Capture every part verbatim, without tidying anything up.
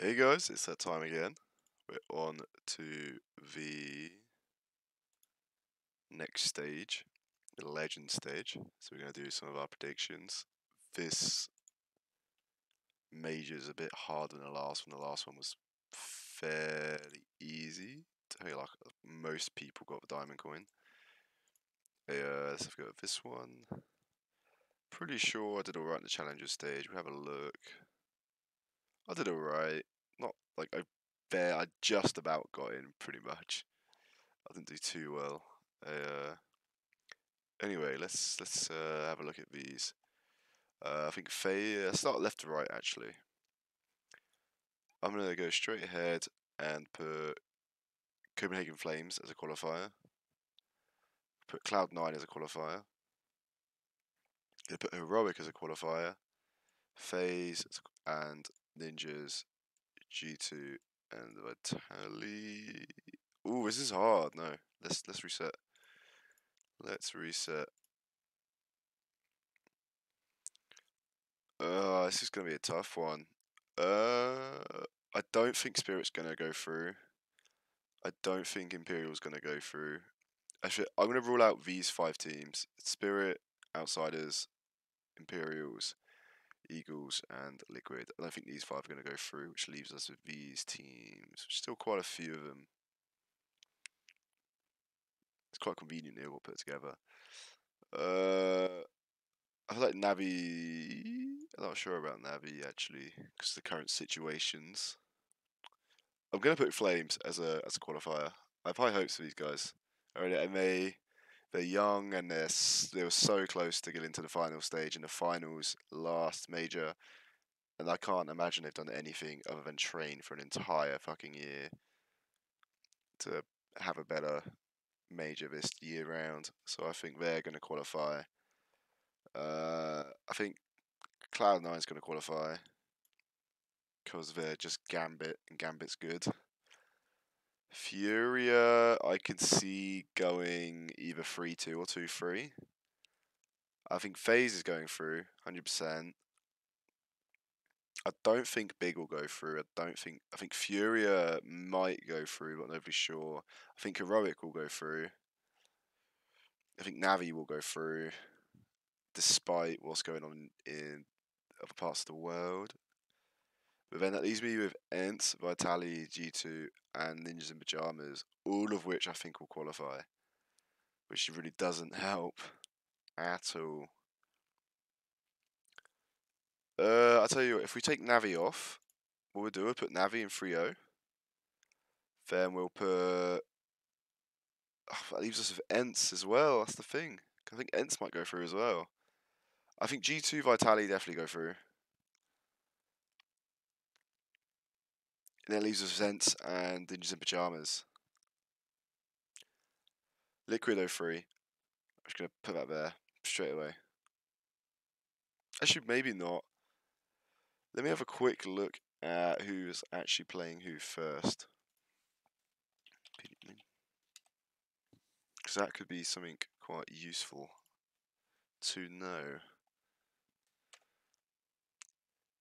Hey guys, it's that time again. We're on to the next stage, the legend stage. So we're going to do some of our predictions. This major is a bit harder than the last one. The last one was fairly easy. Hey, like most people got the diamond coin. Hey, uh, let's have a go at this one. Pretty sure I did alright in the challenger stage. We'll have a look. I did alright. Not like I bare I just about got in pretty much. I didn't do too well. Uh, anyway, let's let's uh, have a look at these. Uh, I think FaZe. Uh, start left to right actually. I'm gonna go straight ahead and put Copenhagen Flames as a qualifier. Put Cloud nine as a qualifier. I'm gonna put Heroic as a qualifier. FaZe and Ninjas, G two, and Vitality. Ooh, this is hard. No, let's let's reset. Let's reset. Uh, this is gonna be a tough one. Uh, I don't think Spirit's gonna go through. I don't think Imperial's gonna go through. Actually, I'm gonna rule out these five teams: Spirit, Outsiders, Imperials, Eagles and Liquid. And I think these five are going to go through, which leaves us with these teams. Still quite a few of them. It's quite convenient they all put together. Uh, I feel like Navi... I'm not sure about Navi, actually, because of the current situations. I'm going to put Flames as a as a qualifier. I have high hopes for these guys. I mean, and they... They're young and they're s they were so close to getting to the final stage in the finals last major, and I can't imagine they've done anything other than train for an entire fucking year to have a better major this year round. So I think they're going to qualify. Uh, I think Cloud nine is going to qualify because they're just Gambit and Gambit's good. Furia, I can see going either three two or two three. I think FaZe is going through, one hundred percent. I don't think Big will go through. I don't think... I think Furia might go through, but nobody's sure. I think Heroic will go through. I think Navi will go through, despite what's going on in other parts of the world. But then that leaves me with ENCE, Vitality, G two, and Ninjas in Pyjamas, all of which I think will qualify. Which really doesn't help at all. Uh, I'll tell you what, if we take Navi off, what we'll do, we'll put Navi in three oh. Then we'll put... Oh, that leaves us with ENCE as well, that's the thing. I think ENCE might go through as well. I think G two, Vitality definitely go through. And that leaves us with ENCE and Ninjas in Pyjamas. Liquid oh three. I'm just going to put that there straight away. Actually, maybe not. Let me have a quick look at who's actually playing who first. Because that could be something quite useful to know.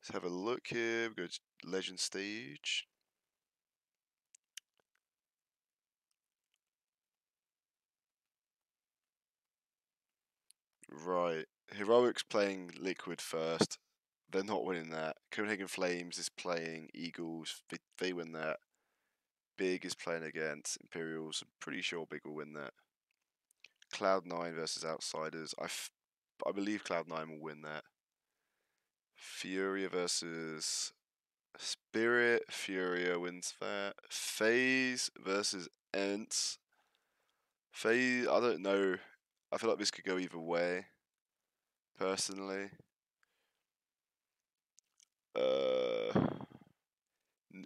Let's have a look here. We go to Legend Stage. Right, Heroic's playing Liquid first. They're not winning that. Copenhagen Flames is playing Eagles. They, they win that. Big is playing against Imperials. I'm pretty sure Big will win that. Cloud nine versus Outsiders. I, f I believe Cloud nine will win that. Furia versus Spirit. Furia wins that. FaZe versus ENCE. FaZe, I don't know. I feel like this could go either way, personally. Uh,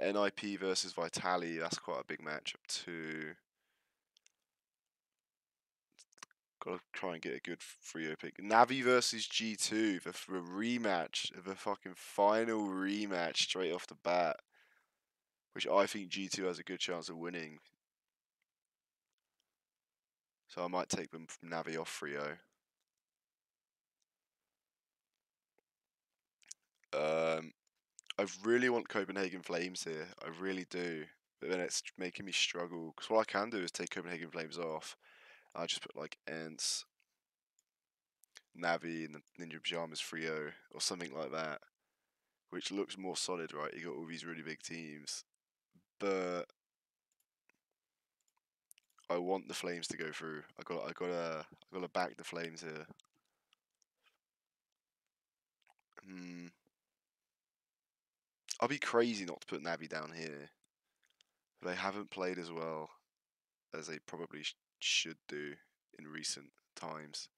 N I P versus Vitality, that's quite a big matchup too. Gotta try and get a good three oh pick. Navi versus G two, the, the rematch, the fucking final rematch straight off the bat, which I think G two has a good chance of winning. So I might take them from Navi off three oh. Um, I really want Copenhagen Flames here. I really do. But then it's making me struggle. Because what I can do is take Copenhagen Flames off. I just put like ENCE, Navi, and the Ninja Pyjamas, Furia, or something like that. Which looks more solid, right? You got all these really big teams. But I want the Flames to go through. I got, I got to, I got to back the Flames here. Hmm. I'll be crazy not to put Navi down here. They haven't played as well as they probably sh should do in recent times.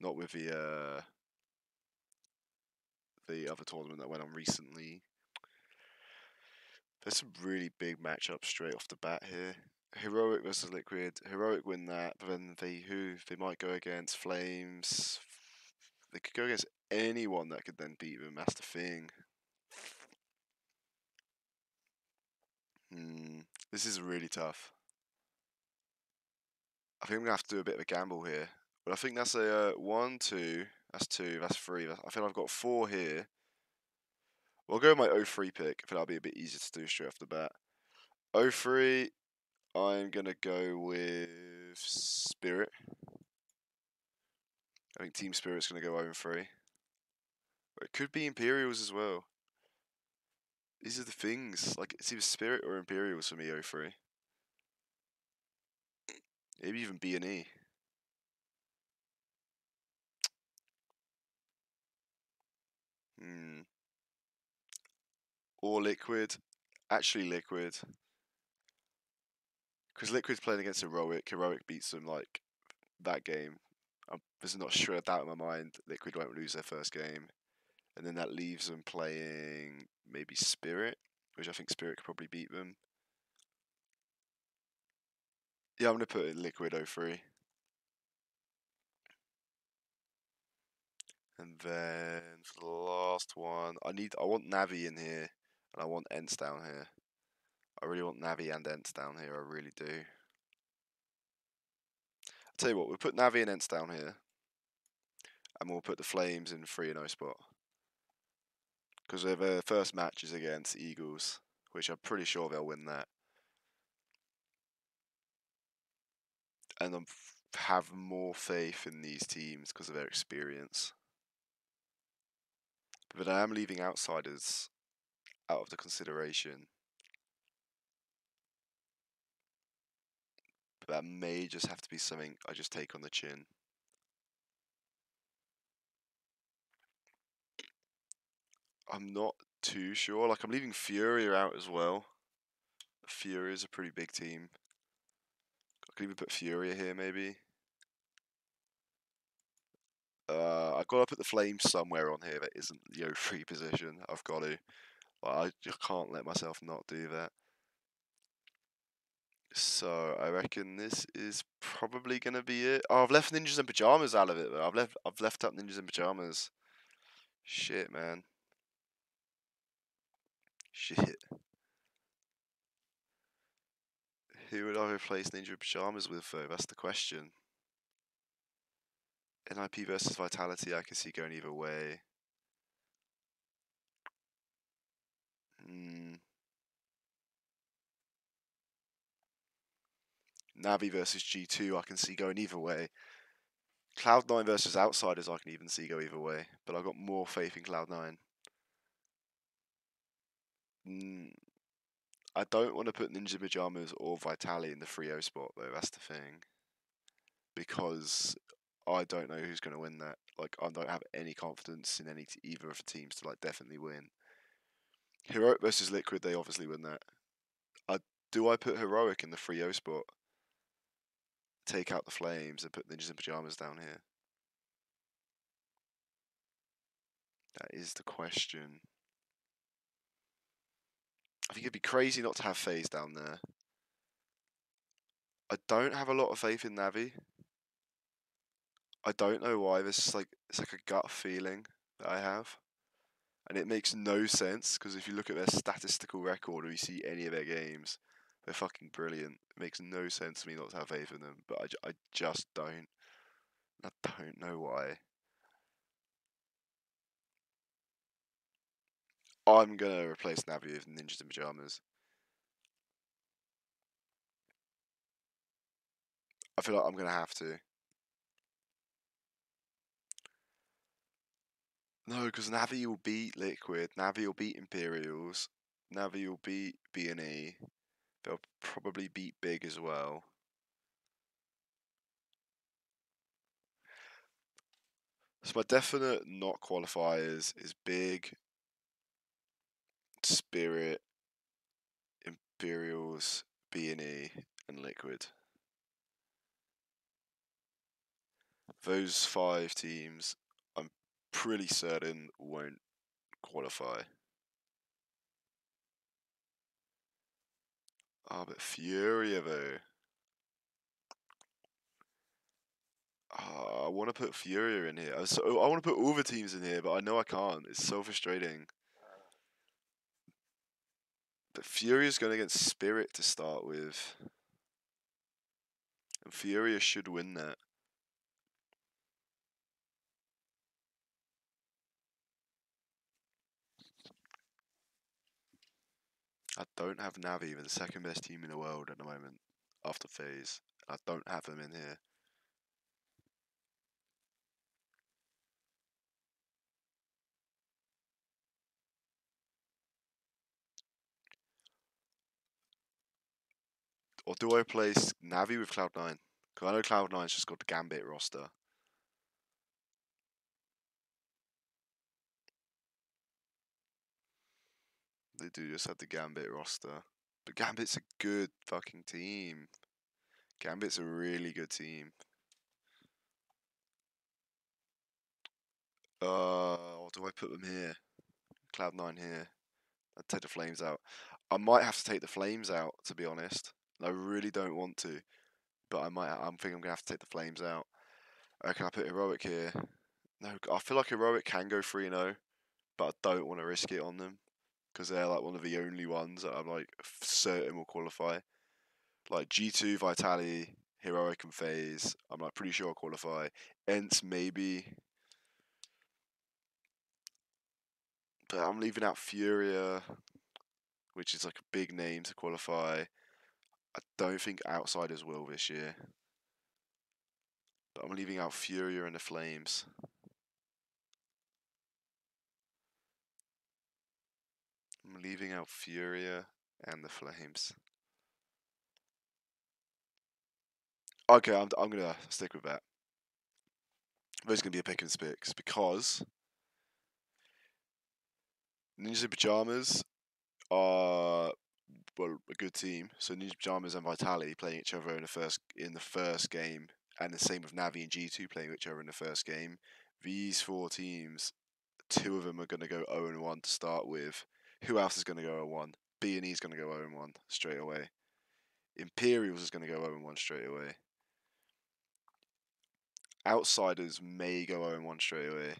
Not with the uh, the other tournament that went on recently. There's some really big matchups straight off the bat here. Heroic versus Liquid. Heroic win that, but then they who they might go against Flames. They could go against anyone that could then beat them. That's the thing. Hmm, this is really tough. I think I'm gonna have to do a bit of a gamble here. But I think that's a uh, one, two. That's two. That's three. That's, I think I've got four here. Well, I'll go with my oh three pick. I think that'll be a bit easier to do straight off the bat. oh three. I'm gonna go with Spirit. I think Team Spirit's gonna go oh three. But it could be Imperials as well. These are the things. Like, it's either Spirit or Imperials for me, oh three. Maybe even B and E. Hmm. Or Liquid. Actually, Liquid. Because Liquid's playing against Heroic. Heroic beats them, like, that game. I'm, there's not sure of doubt in my mind. Liquid won't lose their first game. And then that leaves them playing maybe Spirit, which I think Spirit could probably beat them. Yeah, I'm going to put in Liquid oh three. And then for the last one, I need I want Navi in here, and I want ENCE down here. I really want Navi and ENCE down here, I really do. I'll tell you what, we'll put Navi and ENCE down here, and we'll put the Flames in three and oh spot. Because their first match is against Eagles, which I'm pretty sure they'll win that. And I have more faith in these teams because of their experience. But I am leaving Outsiders out of the consideration. But that may just have to be something I just take on the chin. I'm not too sure. Like, I'm leaving Furia out as well. Furia is a pretty big team. I could even put Furia here, maybe. Uh, I've got to put the Flames somewhere on here that isn't the oh three position. I've got to. But I just can't let myself not do that. So I reckon this is probably gonna be it. Oh, I've left Ninjas in Pyjamas out of it though. I've left I've left out Ninjas in Pyjamas. Shit, man. Shit. Who would I replace Ninja Pyjamas with though? That's the question. N I P versus Vitality, I can see going either way. Mm. Navi versus G two, I can see going either way. Cloud nine versus Outsiders, I can even see go either way. But I've got more faith in Cloud nine. Mm. I don't want to put Ninja Pyjamas or Vitality in the three oh spot though, that's the thing. Because I don't know who's going to win that. Like, I don't have any confidence in any t either of the teams to like definitely win. Heroic versus Liquid, they obviously win that. I do I put Heroic in the three oh spot? Take out the Flames and put Ninjas in Pyjamas down here. That is the question. I think it'd be crazy not to have FaZe down there. I don't have a lot of faith in Navi. I don't know why. This is like it's like a gut feeling that I have, and it makes no sense because if you look at their statistical record or you see any of their games, they're fucking brilliant. It makes no sense to me not to have faith in them, but I, ju I just don't. I don't know why. I'm going to replace Navi with Ninjas in Pyjamas. I feel like I'm going to have to. No, because Navi will beat Liquid, Navi will beat Imperials, Navi will beat B and E, they'll probably beat Big as well. So my definite not qualifiers is Big, Spirit, Imperials, B and E, and Liquid. Those five teams, I'm pretty certain, won't qualify. Ah, oh, but Furia though. Oh, I want to put Furia in here. I, so, I want to put all the teams in here, but I know I can't. It's so frustrating. But Furia's going against Spirit to start with. And Furia should win that. I don't have Navi, they're the second best team in the world at the moment, after FaZe. I don't have them in here. Or do I place Navi with Cloud nine? Because I know Cloud nine's just got the Gambit roster. They do just have the Gambit roster. But Gambit's a good fucking team. Gambit's a really good team. Uh, or do I put them here? Cloud nine here. I'd take the Flames out. I might have to take the Flames out, to be honest. I really don't want to, but I might. I'm thinking I'm gonna have to take the Flames out. Uh, can I put Heroic here? No, I feel like Heroic can go three and oh, but I don't want to risk it on them because they're like one of the only ones that I'm like certain will qualify. Like G two, Vitality, Heroic, and FaZe. I'm like pretty sure I'll qualify. ENCE maybe, but I'm leaving out Furia, which is like a big name to qualify. I don't think Outsiders will this year. But I'm leaving out Furia and the Flames. I'm leaving out Furia and the Flames. Okay, I'm, I'm going to stick with that. Those are going to be a pick and spicks because Ninjas in Pyjamas are... well, a good team. So Ninja Pyjamas and Vitality playing each other in the first in the first game, and the same with Navi and G two playing each other in the first game. These four teams, two of them are going to go zero and one to start with. Who else is going to go zero and one? B and E is going to go zero and one straight away. Imperials is going to go zero and one straight away. Outsiders may go zero and one straight away.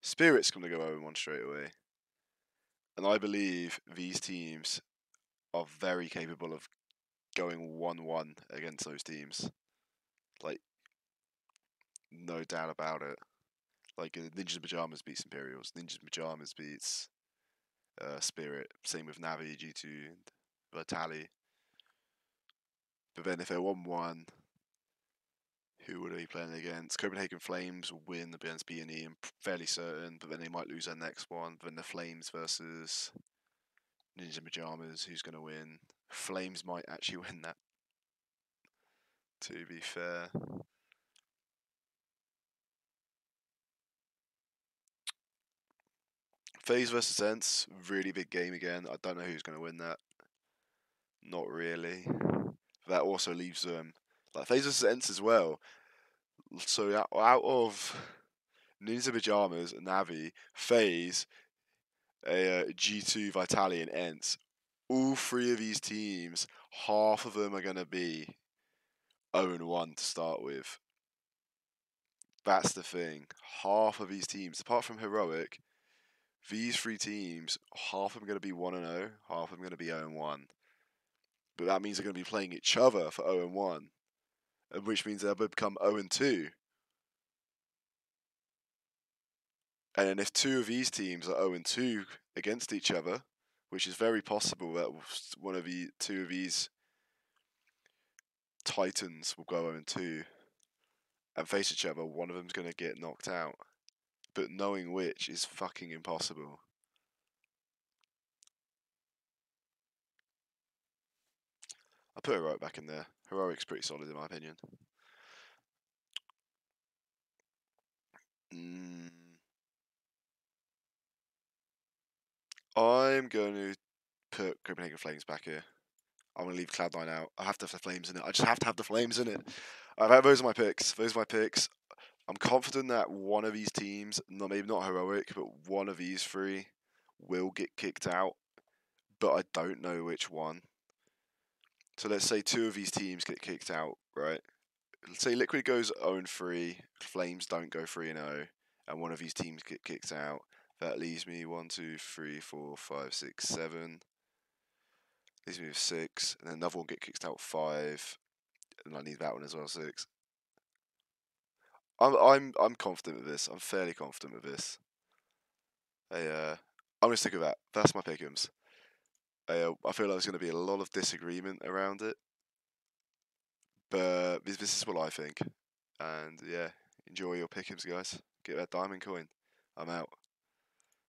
Spirit's going to go zero and one straight away. And I believe these teams are very capable of going one one against those teams. Like, no doubt about it. Like, Ninjas in Pyjamas beats Imperials. Ninjas in Pyjamas beats uh, Spirit. Same with Navi, G two, Vitality. But then if they're one one, who would they be playing against? Copenhagen Flames will win against B and E, I'm fairly certain, but then they might lose their next one. Then the Flames versus Ninjas in Pyjamas, who's going to win? Flames might actually win that, to be fair. FaZe versus ENCE, really big game again. I don't know who's going to win that. Not really. That also leaves them... Um, Like, FaZe versus ENCE as well. So, out, out of Ninjas in Pyjamas, Navi, FaZe, uh, G two, Vitality, and ENCE, all three of these teams, half of them are going to be zero and one to start with. That's the thing. Half of these teams, apart from Heroic, these three teams, half of them are going to be one and oh, half of them are going to be zero and one. But that means they're going to be playing each other for zero and one. Which means they'll become zero and two. And then if two of these teams are oh and two against each other, which is very possible that one of the two of these Titans will go oh and two and face each other, one of them's going to get knocked out. But knowing which is fucking impossible. I put Heroic back in there. Heroic's pretty solid in my opinion. Mm. I'm going to put Copenhagen Flames back here. I'm going to leave Cloud nine out. I have to have the Flames in it. I just have to have the Flames in it. Alright, those are my picks. Those are my picks. I'm confident that one of these teams, not, maybe not Heroic, but one of these three will get kicked out. But I don't know which one. So let's say two of these teams get kicked out, right? Let's say Liquid goes oh and three, Flames don't go three and oh, and one of these teams get kicked out. That leaves me one, two, three, four, five, six, seven. Leaves me with six, and then another one get kicked out five, and I need that one as well, six. I'm I'm I'm confident with this. I'm fairly confident with this. I, uh, I'm gonna stick with that. That's my pick'ems. I uh, I feel like there's gonna be a lot of disagreement around it, but this this is what I think. And yeah, enjoy your pick'ems, guys. Get that diamond coin. I'm out.